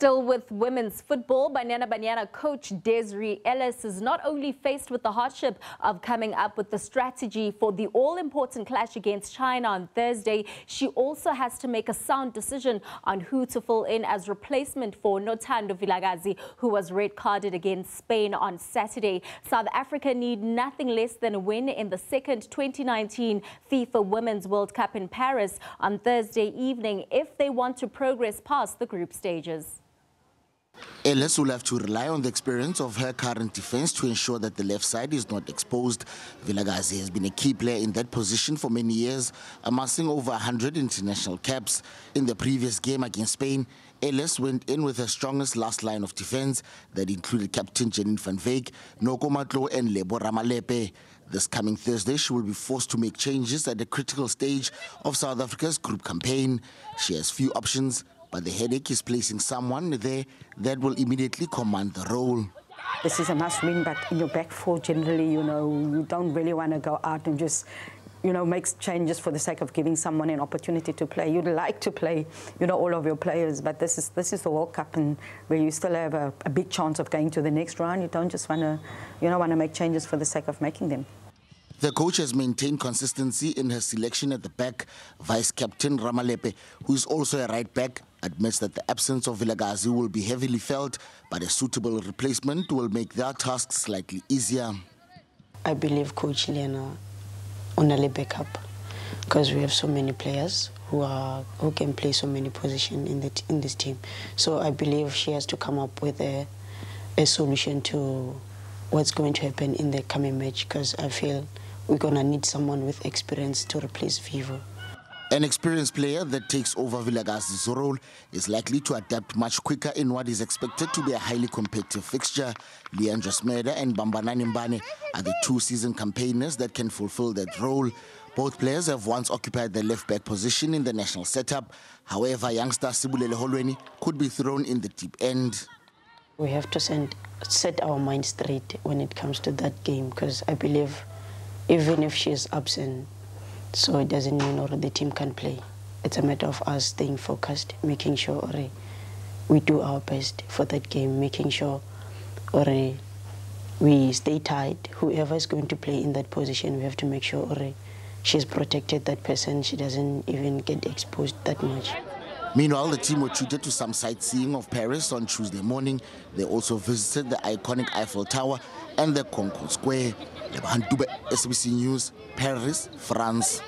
Still with women's football, Banyana Banyana coach Desiree Ellis is not only faced with the hardship of coming up with the strategy for the all-important clash against China on Thursday, she also has to make a sound decision on who to fill in as replacement for Nothando Vilakazi, who was red-carded against Spain on Saturday. South Africa need nothing less than a win in the second 2019 FIFA Women's World Cup in Paris on Thursday evening if they want to progress past the group stages. Ellis will have to rely on the experience of her current defence to ensure that the left side is not exposed. Vilakazi has been a key player in that position for many years, amassing over 100 international caps. In the previous game against Spain, Ellis went in with her strongest last line of defence that included captain Janine Van Wyk, Noko Matlo and Lebo Ramalepe. This coming Thursday, she will be forced to make changes at the critical stage of South Africa's group campaign. She has few options, but the headache is placing someone there that will immediately command the role. This is a must win, but in your back four, generally, you know, you don't really want to go out and just, you know, make changes for the sake of giving someone an opportunity to play. You'd like to play, you know, all of your players, but this is the World Cup, and where you still have a big chance of going to the next round. You don't just want to, you know, make changes for the sake of making them. The coach has maintained consistency in her selection at the back. Vice-captain Ramalepe, who is also a right-back, admits that the absence of Vilakazi will be heavily felt, but a suitable replacement will make their tasks slightly easier. I believe Coach Leandro Mera backup, because we have so many players who can play so many positions in this team. So I believe she has to come up with a solution to what's going to happen in the coming match, because I feel we're going to need someone with experience to replace Vivo. An experienced player that takes over Vilakazi's role is likely to adapt much quicker in what is expected to be a highly competitive fixture. Leandro Mera and Bambanani Mbane are the two seasoned campaigners that can fulfill that role. Both players have once occupied the left-back position in the national setup. However, youngster Sibulele Holweni could be thrown in the deep end. We have to set our mind straight when it comes to that game, because I believe even if she is absent, so it doesn't mean the team can play. It's a matter of us staying focused, making sure we do our best for that game, making sure we stay tight. Whoever is going to play in that position, we have to make sure she's protected, that person, she doesn't even get exposed that much. Meanwhile, the team were treated to some sightseeing of Paris on Tuesday morning. They also visited the iconic Eiffel Tower and the Concorde Square. Leban Dube, SBC News, Paris, France.